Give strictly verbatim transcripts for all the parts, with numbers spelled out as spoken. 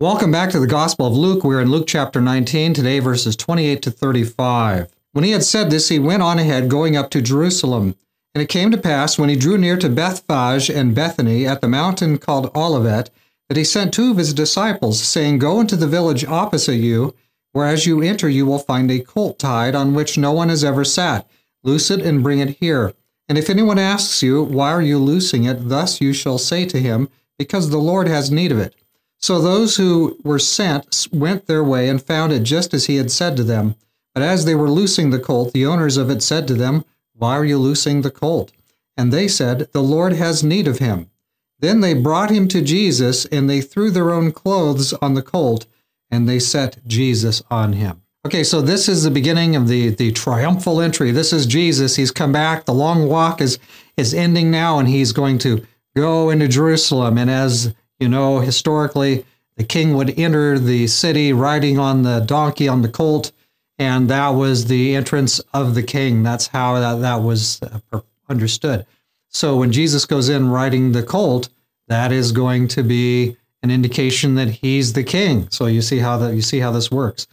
Welcome back to the Gospel of Luke. We're in Luke chapter nineteen, today verses twenty-eight to thirty-five. When he had said this, he went on ahead, going up to Jerusalem. And it came to pass, when he drew near to Bethphage and Bethany, at the mountain called Olivet, that he sent two of his disciples, saying, Go into the village opposite you, where as you enter you will find a colt tied, on which no one has ever sat. Loose it and bring it here. And if anyone asks you, Why are you loosing it? Thus you shall say to him, Because the Lord has need of it. So those who were sent went their way and found it just as he had said to them. But as they were loosing the colt, the owners of it said to them, Why are you loosing the colt? And they said, The Lord has need of him. Then they brought him to Jesus, and they threw their own clothes on the colt, and they set Jesus on him. Okay, so this is the beginning of the, the triumphal entry. This is Jesus. He's come back. The long walk is, is ending now, and he's going to go into Jerusalem. And as you know, historically, the king would enter the city riding on the donkey, on the colt, and that was the entrance of the king. That's how that, that was understood. So when Jesus goes in riding the colt, that is going to be an indication that he's the king. So you see how that you see how this works.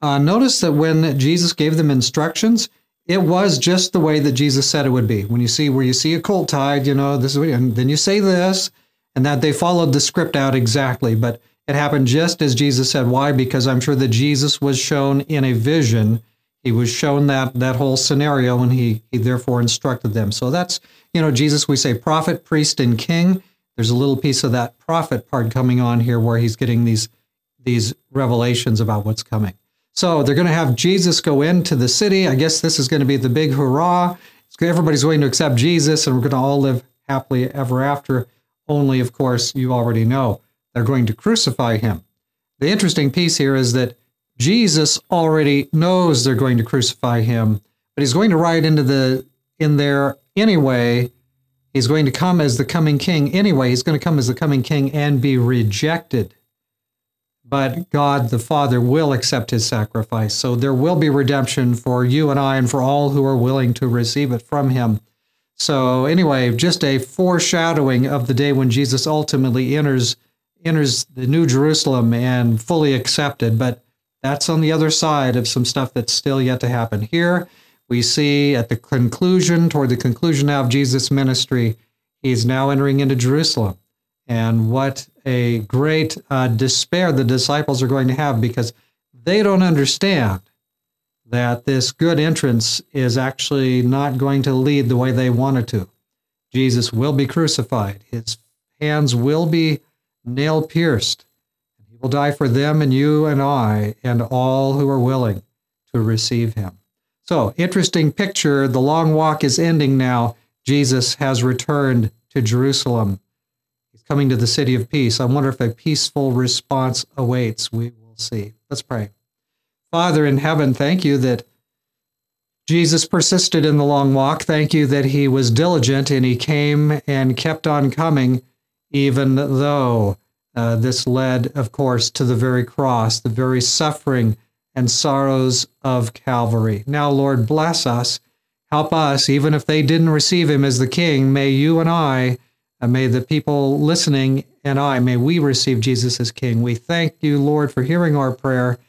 Uh, notice that when Jesus gave them instructions, it was just the way that Jesus said it would be. When you see where you see a colt tied, you know, this is what, and then you say this, and that they followed the script out exactly. But it happened just as Jesus said. Why? Because I'm sure that Jesus was shown in a vision. He was shown that that whole scenario, and he, he therefore instructed them. So that's, you know, Jesus, we say prophet, priest, and king. There's a little piece of that prophet part coming on here where he's getting these, these revelations about what's coming. So they're going to have Jesus go into the city. I guess this is going to be the big hurrah. Everybody's waiting to accept Jesus, and we're going to all live happily ever after. Only, of course, you already know, they're going to crucify him. The interesting piece here is that Jesus already knows they're going to crucify him, but he's going to ride into the in there anyway. He's going to come as the coming king anyway. He's going to come as the coming king and be rejected. But God the Father will accept his sacrifice. So there will be redemption for you and I and for all who are willing to receive it from him. So anyway, just a foreshadowing of the day when Jesus ultimately enters enters the New Jerusalem and fully accepted. But that's on the other side of some stuff that's still yet to happen. Here we see at the conclusion, toward the conclusion now of Jesus' ministry, he's now entering into Jerusalem. And what a great uh, despair the disciples are going to have, because they don't understand that this good entrance is actually not going to lead the way they want it to. Jesus will be crucified. His hands will be nail-pierced. He will die for them and you and I and all who are willing to receive him. So, interesting picture. The long walk is ending now. Jesus has returned to Jerusalem. He's coming to the city of peace. I wonder if a peaceful response awaits. We will see. Let's pray. Father in heaven, thank you that Jesus persisted in the long walk. Thank you that he was diligent and he came and kept on coming, even though uh, this led, of course, to the very cross, the very suffering and sorrows of Calvary. Now, Lord, bless us. Help us, even if they didn't receive him as the king, may you and I, and may the people listening and I, may we receive Jesus as king. We thank you, Lord, for hearing our prayer.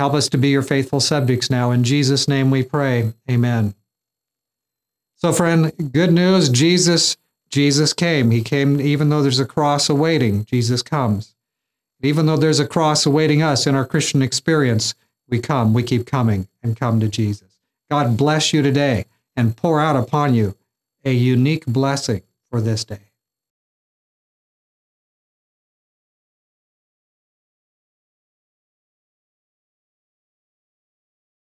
Help us to be your faithful subjects now. In Jesus' name we pray. Amen. So, friend, good news. Jesus, Jesus came. He came even though there's a cross awaiting. Jesus comes. Even though there's a cross awaiting us in our Christian experience, we come. We keep coming and come to Jesus. God bless you today and pour out upon you a unique blessing for this day.